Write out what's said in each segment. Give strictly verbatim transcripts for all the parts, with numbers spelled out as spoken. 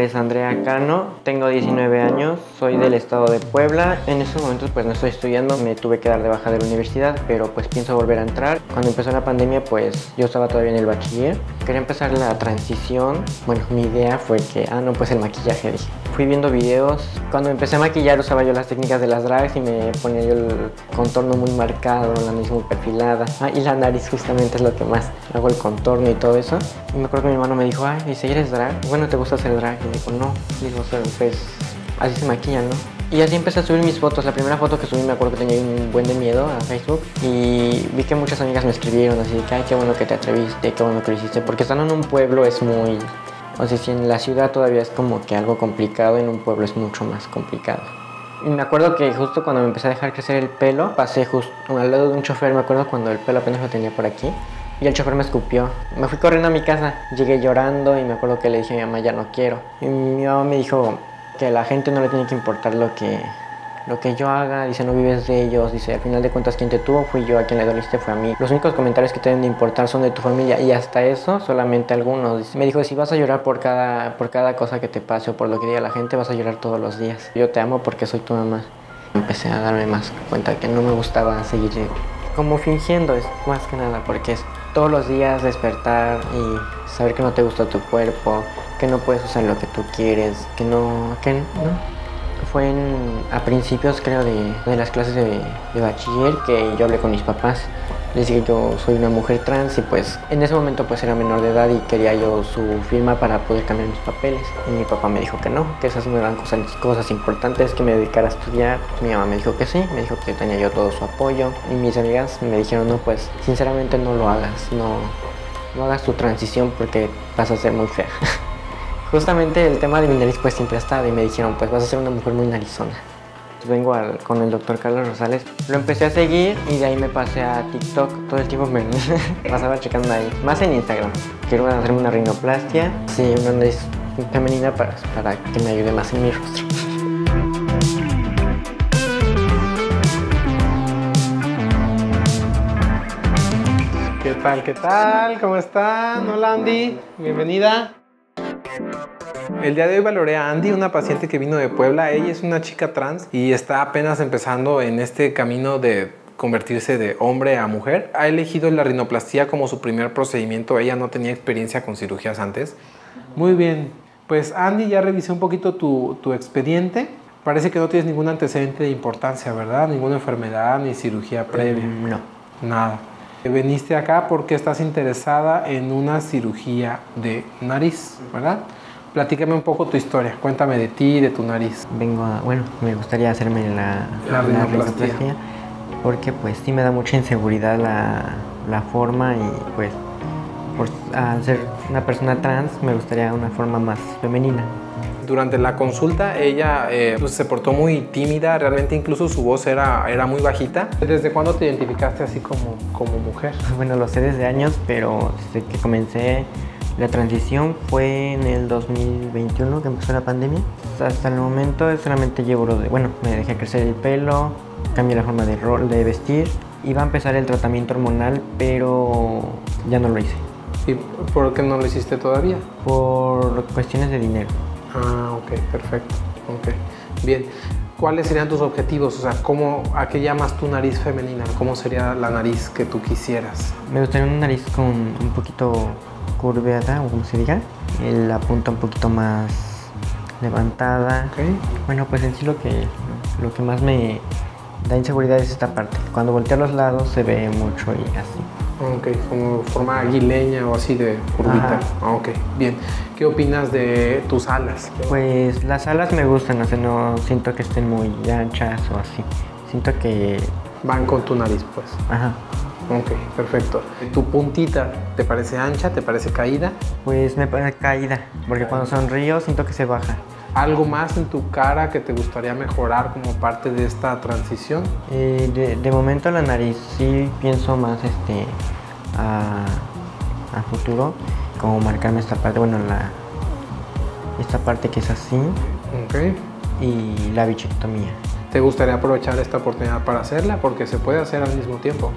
nombre es Andrea Cano, tengo diecinueve años, soy del estado de Puebla. En estos momentos pues no estoy estudiando, me tuve que dar de baja de la universidad, pero pues pienso volver a entrar. Cuando empezó la pandemia pues yo estaba todavía en el bachiller. Quería empezar la transición, bueno mi idea fue que, ah no pues el maquillaje, dije. Fui viendo videos, cuando empecé a maquillar usaba yo las técnicas de las drags y me ponía yo el contorno muy marcado, la nariz muy perfilada. Ah, y la nariz justamente es lo que más, hago el contorno y todo eso. Y me acuerdo que mi hermano me dijo, ay, dice, ¿eres drag? Bueno, ¿te gusta hacer drag? Y digo, no. Y digo, pues, así se maquillan, ¿no? Y así empecé a subir mis fotos. La primera foto que subí me acuerdo que tenía un buen de miedo a Facebook. Y vi que muchas amigas me escribieron así de que, ay, qué bueno que te atreviste, qué bueno que lo hiciste. Porque estando en un pueblo es muy... O sea, si en la ciudad todavía es como que algo complicado, en un pueblo es mucho más complicado. Y me acuerdo que justo cuando me empecé a dejar crecer el pelo, pasé justo al lado de un chofer, me acuerdo cuando el pelo apenas lo tenía por aquí. Y el chofer me escupió. Me fui corriendo a mi casa, llegué llorando y me acuerdo que le dije a mi mamá, ya no quiero. Y mi mamá me dijo que a la gente no le tiene que importar lo que, lo que yo haga. Dice, no vives de ellos. Dice, al final de cuentas quien te tuvo fui yo, a quien le doliste fue a mí. Los únicos comentarios que te deben de importar son de tu familia. Y hasta eso, solamente algunos. Dice, me dijo, si vas a llorar por cada, por cada cosa que te pase o por lo que diga la gente, vas a llorar todos los días. Yo te amo porque soy tu mamá. Empecé a darme más cuenta que no me gustaba seguir como fingiendo, es más que nada porque es todos los días despertar y saber que no te gusta tu cuerpo, que no puedes usar lo que tú quieres, que no... que no. Fue en, a principios creo de, de las clases de, de bachiller que yo hablé con mis papás. Les dije que yo soy una mujer trans y pues en ese momento pues era menor de edad y quería yo su firma para poder cambiar mis papeles. Y mi papá me dijo que no, que esas no eran cosas, cosas importantes, que me dedicara a estudiar. Mi mamá me dijo que sí, me dijo que tenía yo todo su apoyo. Y mis amigas me dijeron, no pues sinceramente no lo hagas, no, no hagas tu transición porque vas a ser muy fea. Justamente el tema de mi nariz pues siempre ha estado y me dijeron, pues vas a ser una mujer muy narizona. Vengo al, con el doctor Carlos Rosales. Lo empecé a seguir y de ahí me pasé a TikTok. Todo el tiempo me pasaba checando ahí. Más en Instagram. Quiero hacerme una rinoplastia. Sí, una nariz femenina para, para que me ayude más en mi rostro. ¿Qué tal? ¿Qué tal? ¿Cómo están? Hola Andy. Bienvenida. El día de hoy valoré a Andy, una paciente que vino de Puebla. Ella es una chica trans y está apenas empezando en este camino de convertirse de hombre a mujer. Ha elegido la rinoplastia como su primer procedimiento. Ella no tenía experiencia con cirugías antes. Muy bien, pues Andy, ya revisé un poquito tu, tu expediente. Parece que no tienes ningún antecedente de importancia, ¿verdad? Ninguna enfermedad ni cirugía previa. No. Nada. Veniste acá porque estás interesada en una cirugía de nariz, ¿verdad? Platícame un poco tu historia, cuéntame de ti, de tu nariz. Vengo a, bueno, me gustaría hacerme la, la, la rinoplastia. rinoplastia porque pues sí me da mucha inseguridad la, la forma y pues por al ser una persona trans me gustaría una forma más femenina. Durante la consulta ella eh, pues, se portó muy tímida, realmente incluso su voz era, era muy bajita. ¿Desde cuándo te identificaste así como, como mujer? Bueno, lo sé desde años, pero desde que comencé la transición fue en el dos mil veintiuno que empezó la pandemia. Hasta el momento solamente llevo lo de... Bueno, me dejé crecer el pelo, cambié la forma de, rol, de vestir. Iba a empezar el tratamiento hormonal, pero ya no lo hice. ¿Y por qué no lo hiciste todavía? Por cuestiones de dinero. Ah, ok, perfecto. Okay. Bien. ¿Cuáles serían tus objetivos? O sea, ¿cómo, ¿a qué llamas tu nariz femenina? ¿Cómo sería la nariz que tú quisieras? Me gustaría una nariz con un poquito... curveada, o como se diga, la punta un poquito más levantada. Okay. Bueno, pues en sí lo que, lo que más me da inseguridad es esta parte. Cuando volteo a los lados se ve mucho y así. Ok, como forma aguileña o así de curvita. Ajá. Ok, bien. ¿Qué opinas de tus alas? Pues las alas me gustan, o sea, no siento que estén muy anchas o así. Siento que... van con tu nariz, pues. Ajá. Ok, perfecto. ¿Tu puntita te parece ancha? ¿Te parece caída? Pues me parece caída, porque cuando sonrío siento que se baja. ¿Algo más en tu cara que te gustaría mejorar como parte de esta transición? Eh, de, de momento la nariz, sí pienso más este, a, a futuro, como marcarme esta parte, bueno, la, esta parte que es así, okay. Y la bichectomía. ¿Te gustaría aprovechar esta oportunidad para hacerla? Porque se puede hacer al mismo tiempo.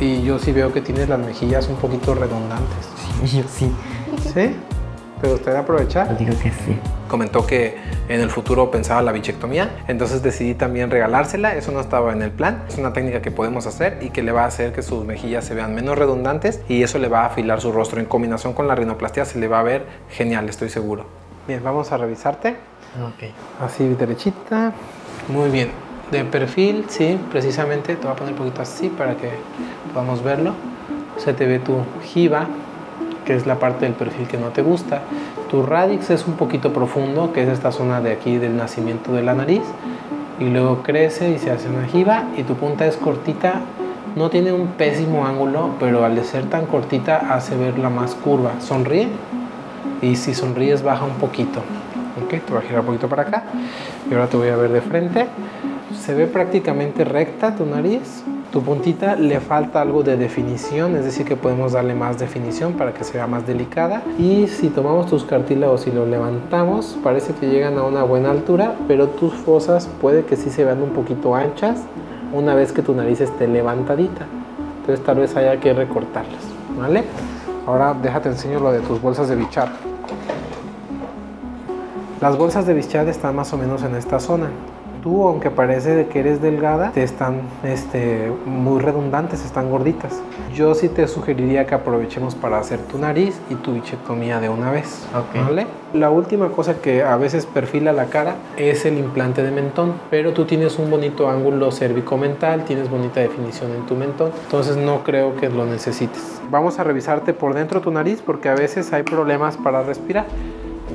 Y yo sí veo que tienes las mejillas un poquito redundantes. Sí, yo sí. ¿Sí? ¿Te gustaría aprovechar? Yo digo que sí. comentó que en el futuro pensaba la bichectomía, entonces decidí también regalársela. Eso no estaba en el plan. Es una técnica que podemos hacer y que le va a hacer que sus mejillas se vean menos redundantes, y eso le va a afilar su rostro. En combinación con la rinoplastia se le va a ver genial, estoy seguro. Bien, vamos a revisarte. Ok. Así derechita. Muy bien. De perfil, sí, precisamente. Te voy a poner un poquito así para que podamos verlo. Se te ve tu jiba, que es la parte del perfil que no te gusta. Tu radix es un poquito profundo, que es esta zona de aquí del nacimiento de la nariz, y luego crece y se hace una jiba, y tu punta es cortita. No tiene un pésimo ángulo, pero al ser tan cortita hace verla más curva. Sonríe, y si sonríes baja un poquito. Ok, te voy a girar un poquito para acá, y ahora te voy a ver de frente. Se ve prácticamente recta tu nariz. Tu puntita le falta algo de definición, es decir que podemos darle más definición para que sea más delicada. Y si tomamos tus cartílagos y los levantamos, parece que llegan a una buena altura, pero tus fosas puede que sí se vean un poquito anchas una vez que tu nariz esté levantadita. Entonces tal vez haya que recortarlas, ¿vale? Ahora déjate enseño lo de tus bolsas de bichar. Las bolsas de bichar están más o menos en esta zona. Tú, aunque parece de que eres delgada, te están este, muy redundantes, están gorditas. Yo sí te sugeriría que aprovechemos para hacer tu nariz y tu bichectomía de una vez. Okay. ¿Vale? La última cosa que a veces perfila la cara es el implante de mentón, pero tú tienes un bonito ángulo cérvico-mental, tienes bonita definición en tu mentón, entonces no creo que lo necesites. Vamos a revisarte por dentro tu nariz porque a veces hay problemas para respirar.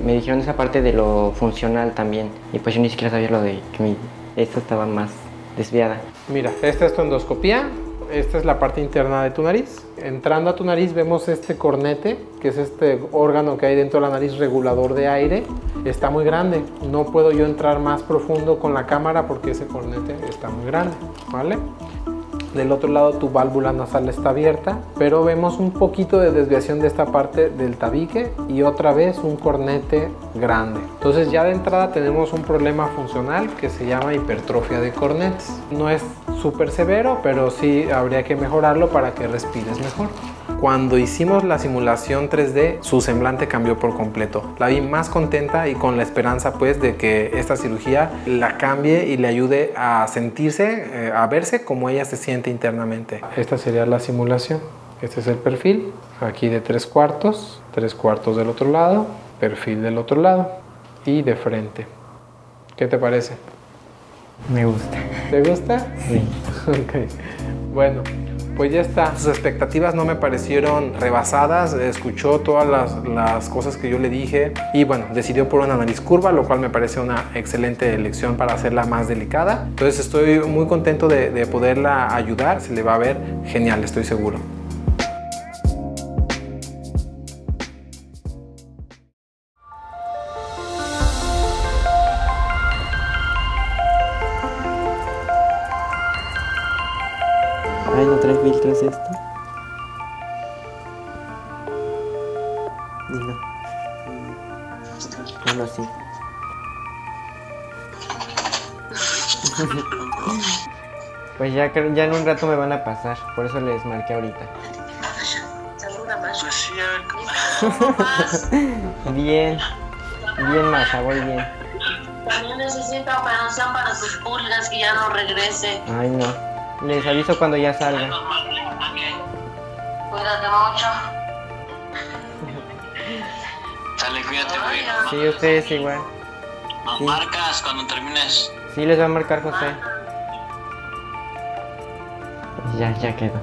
Me dijeron esa parte de lo funcional también, y pues yo ni siquiera sabía lo de que mi, esta estaba más desviada. Mira, esta es tu endoscopía, esta es la parte interna de tu nariz. Entrando a tu nariz vemos este cornete, que es este órgano que hay dentro de la nariz, regulador de aire. Está muy grande, no puedo yo entrar más profundo con la cámara porque ese cornete está muy grande, ¿vale? Del otro lado tu válvula nasal está abierta, pero vemos un poquito de desviación de esta parte del tabique y otra vez un cornete grande. Entonces ya de entrada tenemos un problema funcional que se llama hipertrofia de cornetes. No es súper severo, pero sí habría que mejorarlo para que respires mejor. Cuando hicimos la simulación tres D, su semblante cambió por completo. La vi más contenta y con la esperanza pues de que esta cirugía la cambie y le ayude a sentirse, eh, a verse como ella se siente internamente. Esta sería la simulación. Este es el perfil, aquí de tres cuartos, tres cuartos del otro lado, perfil del otro lado y de frente. ¿Qué te parece? Me gusta. ¿Te gusta? Sí. Ok, bueno. Pues ya está, sus expectativas no me parecieron rebasadas, escuchó todas las, las cosas que yo le dije y bueno, decidió por una nariz curva, lo cual me parece una excelente elección para hacerla más delicada. Entonces estoy muy contento de, de poderla ayudar, se le va a ver genial, estoy seguro. Ay, no traes filtros esto. Dilo. Hazlo así. Pues ya, ya en un rato me van a pasar, por eso les marqué ahorita. Saluda más. Bien, bien Maja, voy bien. También necesito operación para sus pulgas que ya no regrese. Ay no. Les aviso cuando ya salga. Cuídate mucho. Dale, cuídate, güey. Sí, ustedes igual. Nos sí. Marcas cuando termines. Sí, les va a marcar José. Ya, ya quedó.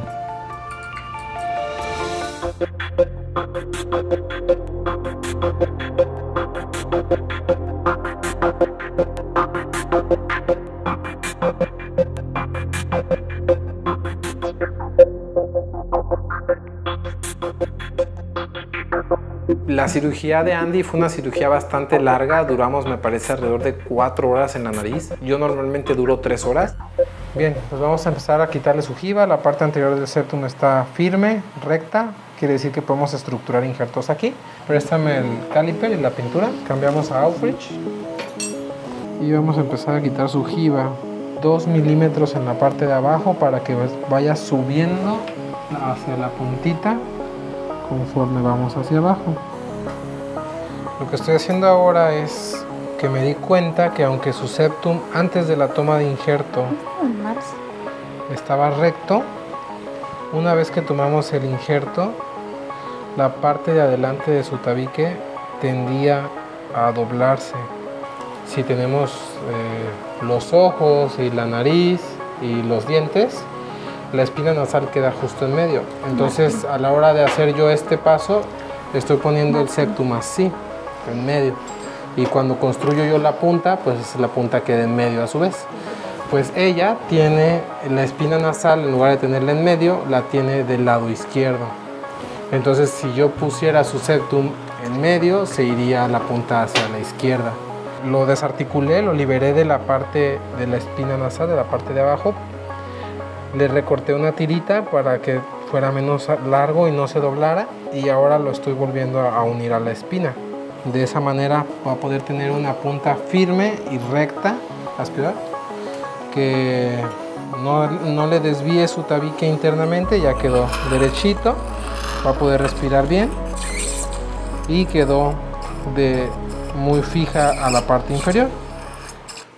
La cirugía de Andy fue una cirugía bastante larga, duramos me parece alrededor de cuatro horas en la nariz, yo normalmente duro tres horas. Bien, pues vamos a empezar a quitarle su jiba, la parte anterior del septum está firme, recta, quiere decir que podemos estructurar injertos aquí. Préstame el caliper y la pintura, cambiamos a Aufrich y vamos a empezar a quitar su jiba, dos milímetros en la parte de abajo para que vaya subiendo hacia la puntita conforme vamos hacia abajo. Lo que estoy haciendo ahora es que me di cuenta que aunque su septum antes de la toma de injerto estaba recto, una vez que tomamos el injerto, la parte de adelante de su tabique tendía a doblarse. Si tenemos eh, los ojos y la nariz y los dientes, la espina nasal queda justo en medio. Entonces, a la hora de hacer yo este paso, estoy poniendo el septum así, en medio. Y cuando construyo yo la punta, pues la punta queda en medio a su vez. Pues ella tiene la espina nasal, en lugar de tenerla en medio, la tiene del lado izquierdo. Entonces, si yo pusiera su septum en medio, se iría la punta hacia la izquierda. Lo desarticulé, lo liberé de la parte de la espina nasal, de la parte de abajo. Le recorté una tirita para que fuera menos largo y no se doblara, y ahora lo estoy volviendo a unir a la espina. De esa manera va a poder tener una punta firme y recta, aspirar, que no, no le desvíe su tabique internamente. Ya quedó derechito, va a poder respirar bien y quedó de muy fija a la parte inferior.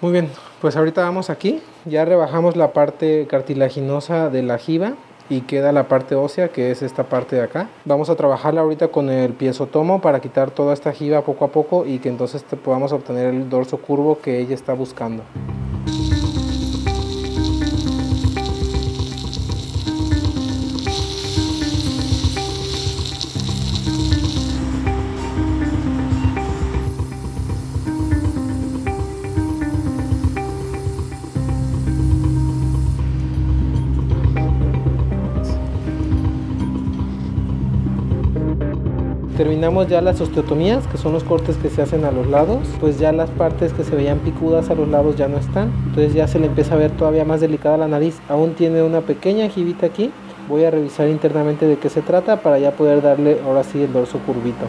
Muy bien, pues ahorita vamos aquí. Ya rebajamos la parte cartilaginosa de la jiba y queda la parte ósea, que es esta parte de acá. Vamos a trabajarla ahorita con el piezotomo para quitar toda esta jiba poco a poco y que entonces te podamos obtener el dorso curvo que ella está buscando. Terminamos ya las osteotomías, que son los cortes que se hacen a los lados. Pues ya las partes que se veían picudas a los lados ya no están. Entonces ya se le empieza a ver todavía más delicada la nariz. Aún tiene una pequeña jibita aquí. Voy a revisar internamente de qué se trata para ya poder darle ahora sí el dorso curvito.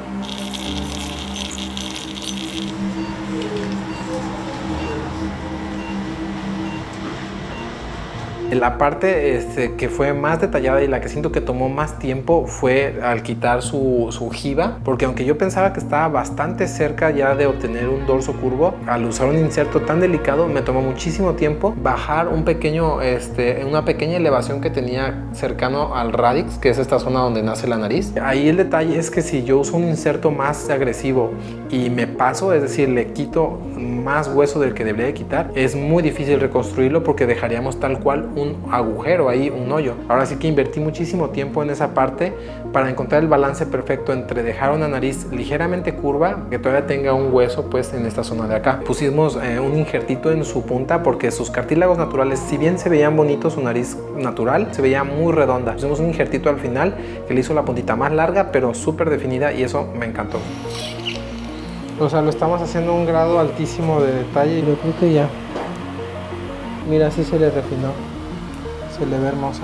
La parte este, que fue más detallada y la que siento que tomó más tiempo fue al quitar su, su jiba, porque aunque yo pensaba que estaba bastante cerca ya de obtener un dorso curvo, al usar un inserto tan delicado me tomó muchísimo tiempo bajar un pequeño, este, una pequeña elevación que tenía cercano al radix, que es esta zona donde nace la nariz. Ahí el detalle es que si yo uso un inserto más agresivo y me paso, es decir, le quito más hueso del que debería de quitar, es muy difícil reconstruirlo porque dejaríamos tal cual un un agujero ahí, un hoyo. Ahora sí que invertí muchísimo tiempo en esa parte para encontrar el balance perfecto entre dejar una nariz ligeramente curva que todavía tenga un hueso pues en esta zona de acá. Pusimos eh, un injertito en su punta porque sus cartílagos naturales, si bien se veían bonitos, su nariz natural se veía muy redonda. Pusimos un injertito al final que le hizo la puntita más larga pero súper definida, y eso me encantó. O sea, lo estamos haciendo a un grado altísimo de detalle y yo creo que ya, mira, sí se le refinó. Se le ve hermosa.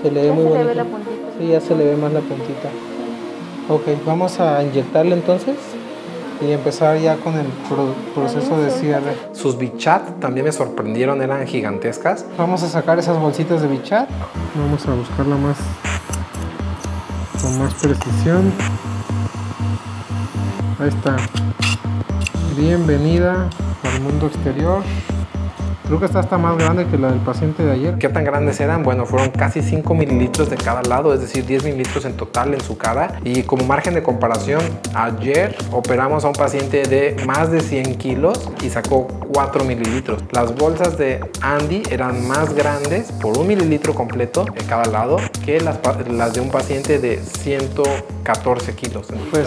Se le ve muy bonita. Ya se le ve la puntita. Sí, ya se le ve más la puntita. Ok, vamos a inyectarle entonces y empezar ya con el pro proceso de cierre. Sus bichat también me sorprendieron, eran gigantescas. Vamos a sacar esas bolsitas de bichat. Vamos a buscarla más con más precisión. Ahí está. Bienvenida al mundo exterior. Creo que esta está más grande que la del paciente de ayer. ¿Qué tan grandes eran? Bueno, fueron casi cinco mililitros de cada lado, es decir, diez mililitros en total en su cara. Y como margen de comparación, ayer operamos a un paciente de más de cien kilos y sacó cuatro mililitros. Las bolsas de Andy eran más grandes por un mililitro completo de cada lado que las, las de un paciente de ciento catorce kilos. Pues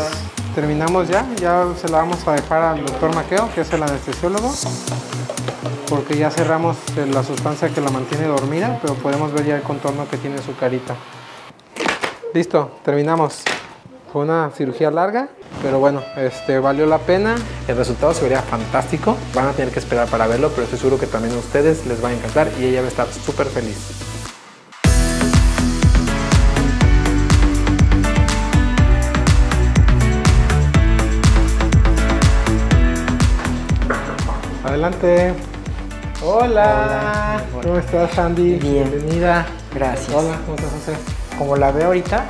terminamos ya, ya se la vamos a dejar al doctor Maqueo, que es el anestesiólogo, porque ya cerramos la sustancia que la mantiene dormida, pero podemos ver ya el contorno que tiene su carita. Listo, terminamos. Fue una cirugía larga, pero bueno, este, valió la pena. El resultado se vería fantástico. Van a tener que esperar para verlo, pero estoy seguro que también a ustedes les va a encantar y ella va a estar súper feliz. Adelante. Hola. Hola, ¿cómo estás, Andy? Bien. Bienvenida. Gracias. Hola, ¿cómo estás, José? Como la veo ahorita,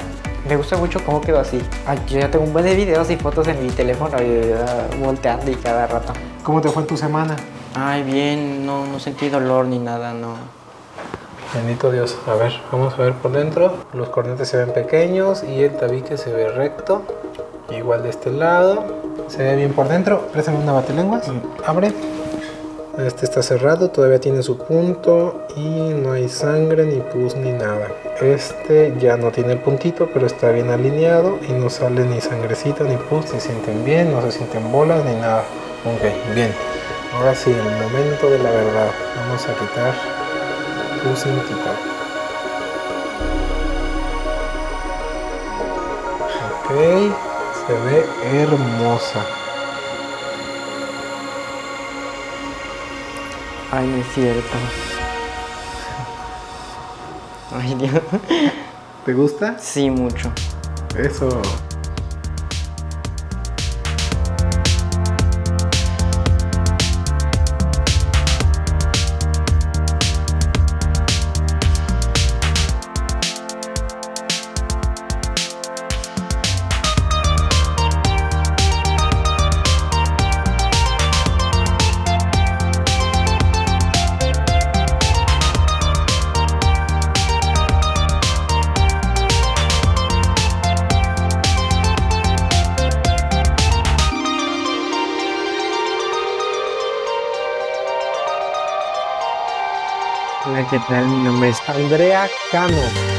Me gusta mucho cómo quedó así. Ay, yo ya tengo un buen de videos y fotos en mi teléfono y uh, volteando y cada rato. ¿Cómo te fue en tu semana? Ay, bien, no, no sentí dolor ni nada, no. Bendito Dios. A ver, vamos a ver por dentro. Los cornetes se ven pequeños y el tabique se ve recto. Igual de este lado. Se ve bien por dentro. Préstame una batelenguas. Mm. Abre. Este está cerrado, todavía tiene su punto y no hay sangre, ni pus, ni nada. Este ya no tiene el puntito, pero está bien alineado y no sale ni sangrecita, ni pus. Se sienten bien, no se sienten bolas, ni nada. Ok, bien. Ahora sí, el momento de la verdad. Vamos a quitar pus sin quitar. Ok, se ve hermosa. Ay, no es cierto. Ay, Dios. ¿Te gusta? Sí, mucho. Eso. Hola, ¿qué tal? Mi nombre es Andrea Cano.